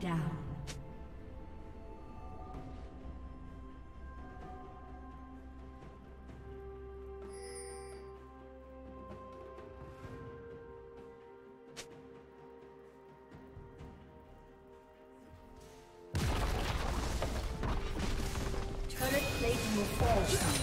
down. Turret plate will fall soon.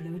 Blue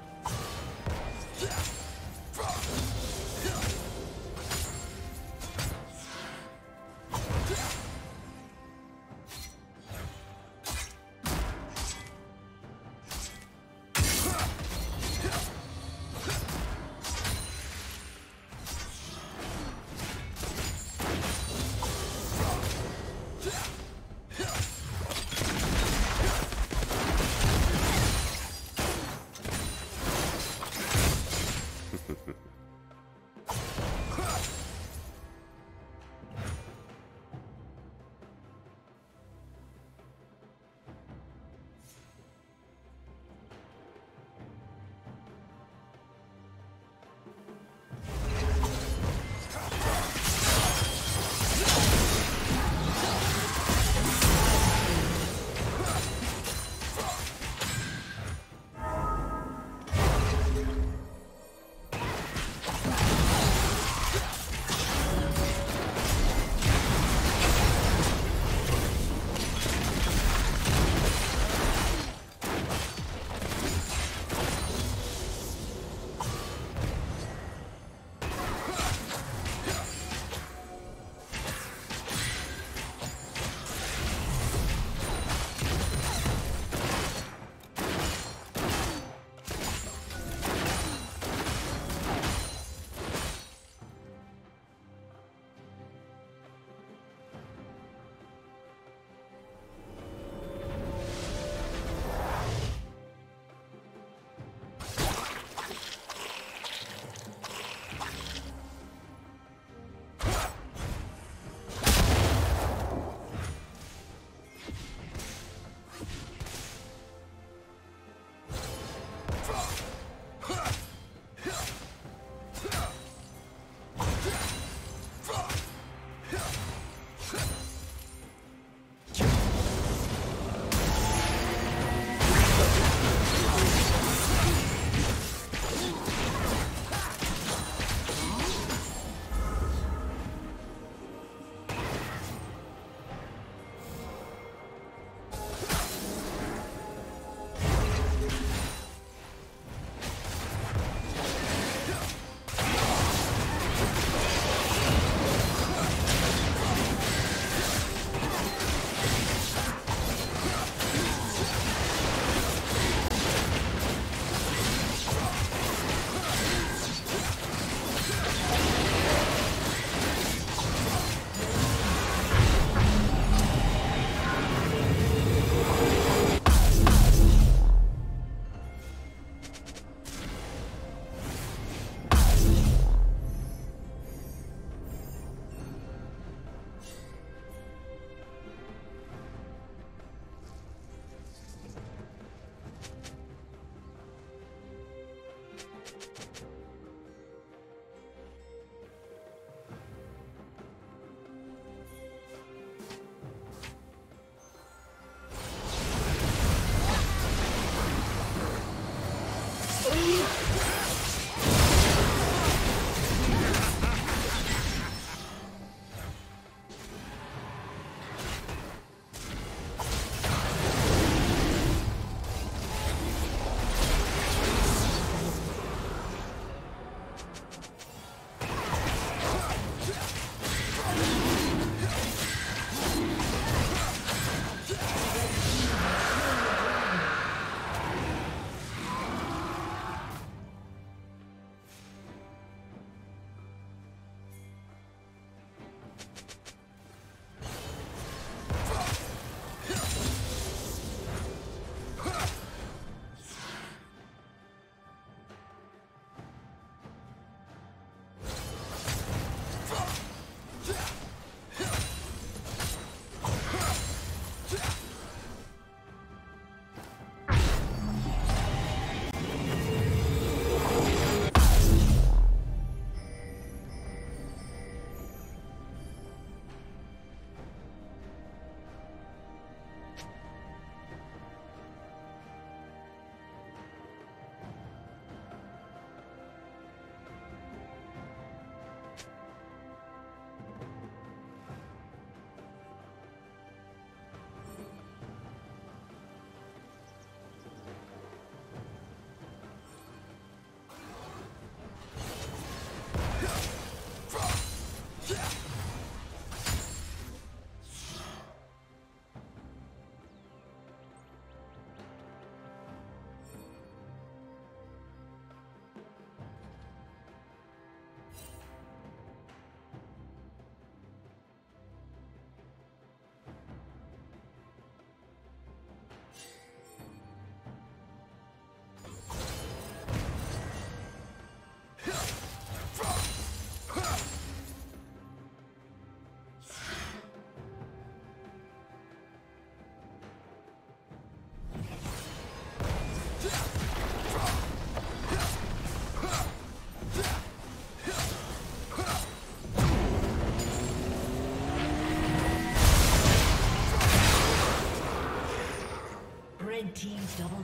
Double